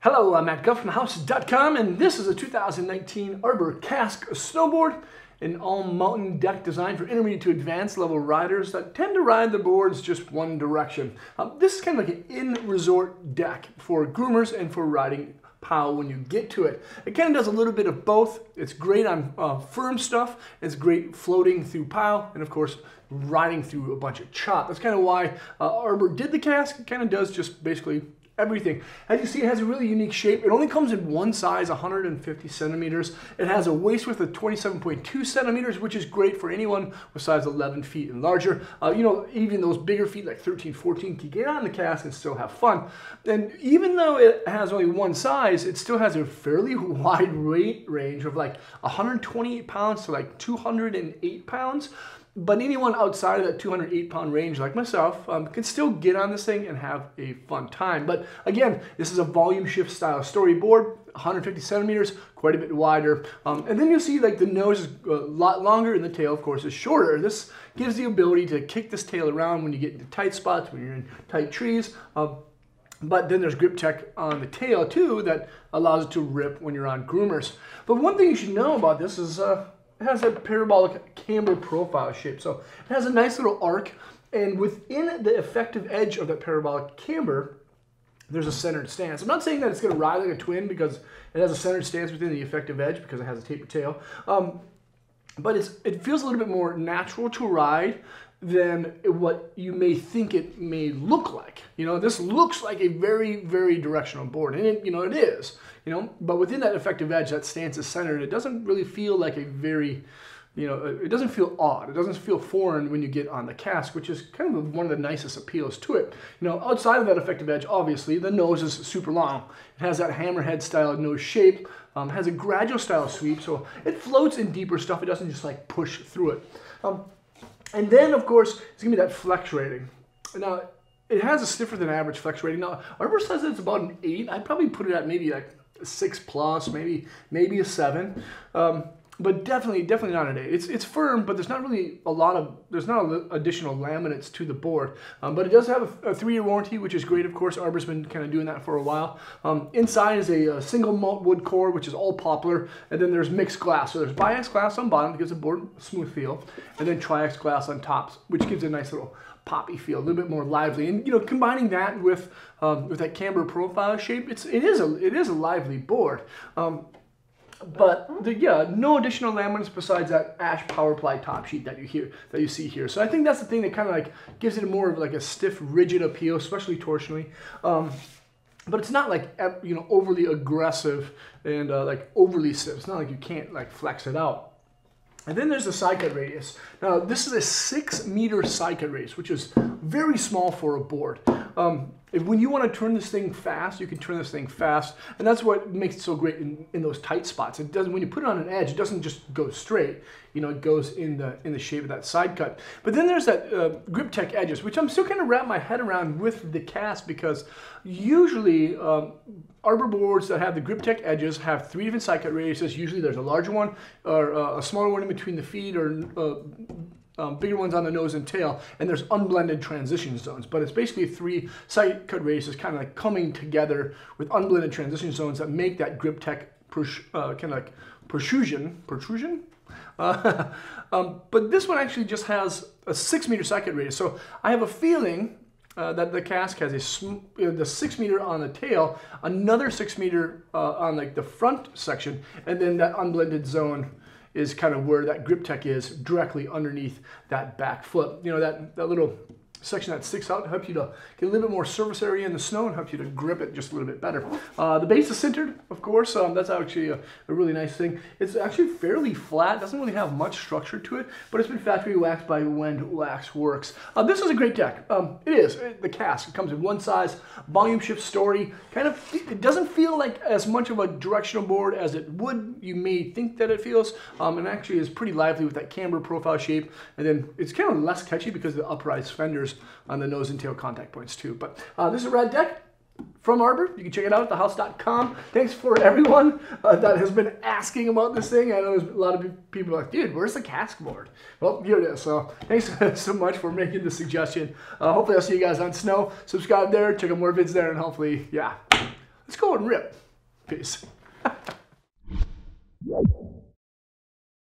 Hello, I'm Matt Guff from TheHouse.com, and this is a 2019 Arbor Cask snowboard, an all-mountain deck design for intermediate to advanced level riders that tend to ride the boards just one direction. This is kind of like an in-resort deck for groomers and for riding POW when you get to it. It kind of does a little bit of both. It's great on firm stuff, it's great floating through POW, and of course, riding through a bunch of chop. That's kind of why Arbor did the Cask. It kind of does just basically everything. As you see, it has a really unique shape. It only comes in one size, 150 centimeters. It has a waist width of 27.2 centimeters, which is great for anyone with size 11 feet and larger. You know, even those bigger feet like 13, 14 can get on the Cask and still have fun. And even though it has only one size, it still has a fairly wide weight range of like 128 pounds to like 208 pounds. But anyone outside of that 208-pound range, like myself, can still get on this thing and have a fun time. But again, this is a volume shift style storyboard, 150 centimeters, quite a bit wider. And then you'll see like the nose is a lot longer and the tail, of course, is shorter. This gives the ability to kick this tail around when you get into tight spots, when you're in tight trees. But then there's grip tech on the tail too that allows it to rip when you're on groomers. But one thing you should know about this is it has a parabolic camber profile shape. So it has a nice little arc, and within the effective edge of that parabolic camber, there's a centered stance. I'm not saying that it's gonna ride like a twin because it has a centered stance within the effective edge because it has a taper tail, but it feels a little bit more natural to ride than what you may think it may look like. You know, this looks like a very, very directional board, and it, you know, it is. You know, but within that effective edge, that stance is centered. It doesn't really feel like a very, you know, it doesn't feel odd. It doesn't feel foreign when you get on the Cask, which is kind of one of the nicest appeals to it. You know, outside of that effective edge, obviously, the nose is super long. It has that hammerhead style nose shape. Has a gradual style sweep, so it floats in deeper stuff. It doesn't just like push through it. And then, of course, it's going to be that flex rating. Now, it has a stiffer than average flex rating. Now, Arbor says it's about an 8. I'd probably put it at maybe like a 6 plus, maybe a 7. But definitely not an 8. It's firm, but there's not really a lot of, there's not additional laminates to the board. But it does have a 3-year warranty, which is great, of course. Arbor's been kind of doing that for a while. Inside is a single malt wood core, which is all poplar. And then there's mixed glass. So there's biax glass on bottom, that gives the board a smooth feel. And then triax glass on tops, which gives a nice little poppy feel, a little bit more lively. And, you know, combining that with that camber profile shape, it is a lively board. But yeah, no additional laminates besides that ash power ply top sheet that you see here. So I think that's the thing that kind of like gives it more of like a stiff, rigid appeal, especially torsionally. But it's not like, you know, overly aggressive and like overly stiff. It's not like you can't like flex it out. And then there's the side cut radius. Now this is a 6-meter side cut radius, which is very small for a board. When you want to turn this thing fast, you can turn this thing fast, and that's what makes it so great in those tight spots. It doesn't, when you put it on an edge, it doesn't just go straight. You know, it goes in the shape of that side cut. But then there's that grip tech edges, which I'm still kind of wrapping my head around with the Cask, because usually Arbor boards that have the grip tech edges have 3 different side cut radiuses. Usually there's a larger one or a smaller one in between the feet, or bigger ones on the nose and tail, and there's unblended transition zones. But it's basically 3 side cut radiuses kind of like coming together with unblended transition zones that make that grip tech kind of like protrusion. But this one actually just has a 6-meter side cut radius. So I have a feeling that the Cask has the 6-meter on the tail, another 6-meter on like the front section, and then that unblended zone is kind of where that grip tech is directly underneath that back flip. You know, that little section that sticks out helps you to get a little bit more surface area in the snow and helps you to grip it just a little bit better. The base is centered, of course. That's actually a really nice thing. It's actually fairly flat, doesn't really have much structure to it, but it's been factory waxed by Wend Wax Works. This is a great deck. It is. The Cask, it comes in one size, volume shift story. Kind of, it doesn't feel like as much of a directional board as it would, you may think that it feels, and actually is pretty lively with that camber profile shape. And then it's kind of less catchy because of the uprise fenders on the nose and tail contact points too. But this is a rad deck. from Arbor. You can check it out at TheHouse.com. Thanks for everyone that has been asking about this thing. I know there's a lot of people like, dude, where's the Cask board? Well, here it is. So thanks so much for making the suggestion. Hopefully I'll see you guys on snow. Subscribe there, check out more vids there, and hopefully, yeah, let's go and rip. Peace.